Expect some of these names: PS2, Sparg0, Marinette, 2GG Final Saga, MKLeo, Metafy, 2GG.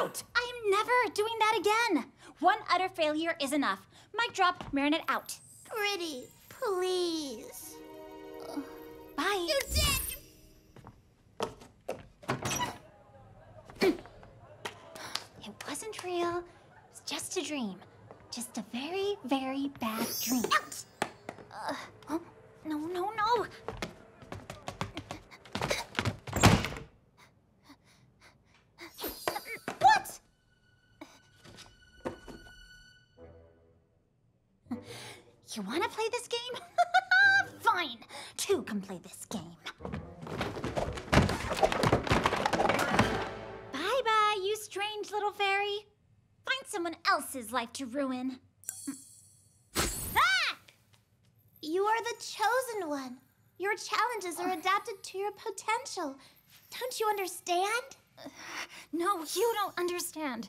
out! I am never doing that again. One utter failure is enough. Mic drop, Marinette out. Pretty, please. Bye. You did! It wasn't real. It was just a dream. Just a very, very bad dream. Out! Huh? No, no, no! What? You wanna play this game? Fine! Two can play this game. Bye-bye, you strange little fairy. Find someone else's life to ruin. You are the chosen one. Your challenges are adapted to your potential. Don't you understand? No, you don't understand.